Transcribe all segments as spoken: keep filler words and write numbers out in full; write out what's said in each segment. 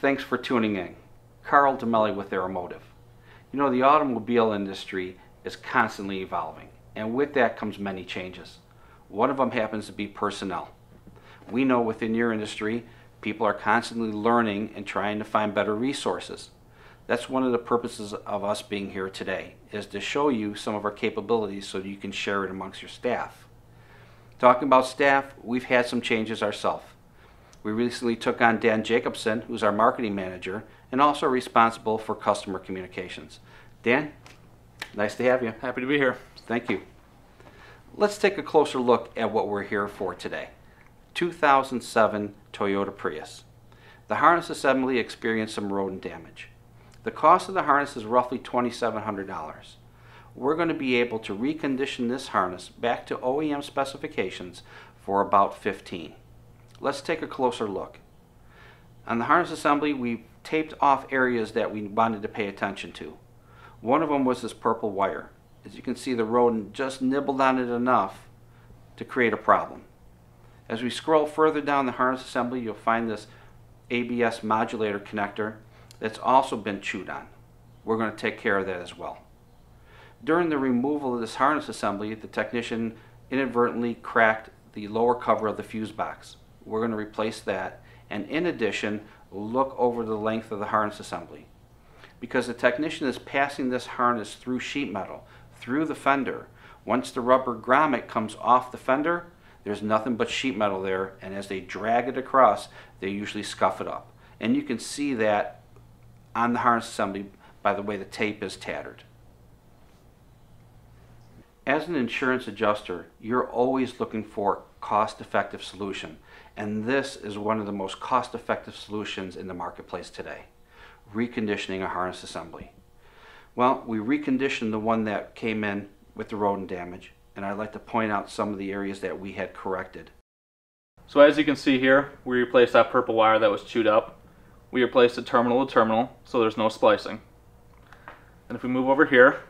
Thanks for tuning in. Carl DeMelli with Aeromotive. You know, the automobile industry is constantly evolving, and with that comes many changes. One of them happens to be personnel. We know within your industry, people are constantly learning and trying to find better resources. That's one of the purposes of us being here today, is to show you some of our capabilities so you can share it amongst your staff. Talking about staff, we've had some changes ourselves. We recently took on Dan Jacobson, who's our marketing manager and also responsible for customer communications. Dan, nice to have you. Happy to be here. Thank you. Let's take a closer look at what we're here for today. two thousand seven Toyota Prius. The harness assembly experienced some rodent damage. The cost of the harness is roughly twenty-seven hundred dollars. We're going to be able to recondition this harness back to O E M specifications for about fifteen dollars. Let's take a closer look. On the harness assembly, we taped off areas that we wanted to pay attention to. One of them was this purple wire. As you can see, the rodent just nibbled on it enough to create a problem. As we scroll further down the harness assembly, you'll find this A B S modulator connector that's also been chewed on. We're going to take care of that as well. During the removal of this harness assembly, the technician inadvertently cracked the lower cover of the fuse box. We're going to replace that, and in addition, look over the length of the harness assembly. Because the technician is passing this harness through sheet metal, through the fender. Once the rubber grommet comes off the fender, there's nothing but sheet metal there, and as they drag it across, they usually scuff it up. And you can see that on the harness assembly by the way the tape is tattered. As an insurance adjuster, you're always looking for cost-effective solution, and this is one of the most cost-effective solutions in the marketplace today, reconditioning a harness assembly. Well, we reconditioned the one that came in with the rodent damage, and I'd like to point out some of the areas that we had corrected. So as you can see here, we replaced that purple wire that was chewed up. We replaced it terminal to terminal, so there's no splicing. And if we move over here,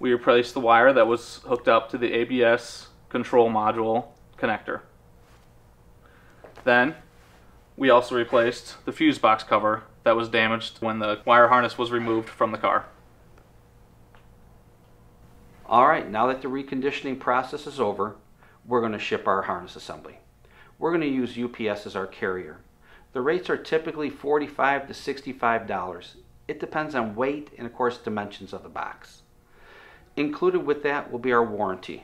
we replaced the wire that was hooked up to the A B S control module connector. Then we also replaced the fuse box cover that was damaged when the wire harness was removed from the car. Alright, now that the reconditioning process is over, we're going to ship our harness assembly. We're going to use U P S as our carrier. The rates are typically forty-five to sixty-five dollars. It depends on weight and of course dimensions of the box. Included with that will be our warranty.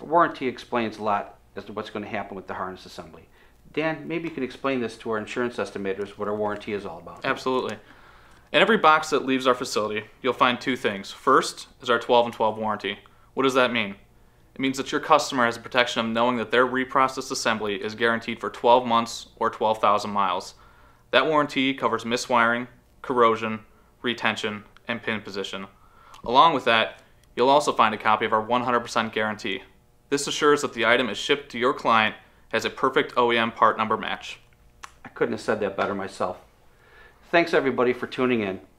Our warranty explains a lot as to what's going to happen with the harness assembly. Dan, maybe you can explain this to our insurance estimators, what our warranty is all about. Absolutely. In every box that leaves our facility, you'll find two things. First is our twelve and twelve warranty. What does that mean? It means that your customer has the protection of knowing that their reprocessed assembly is guaranteed for twelve months or twelve thousand miles. That warranty covers miswiring, corrosion, retention, and pin position. Along with that, you'll also find a copy of our one hundred percent guarantee. This assures that the item is shipped to your client as a perfect O E M part number match. I couldn't have said that better myself. Thanks everybody for tuning in.